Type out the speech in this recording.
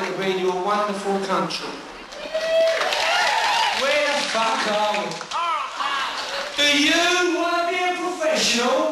celebrate your wonderful country. Where the fuck are we? Do you want to be a professional?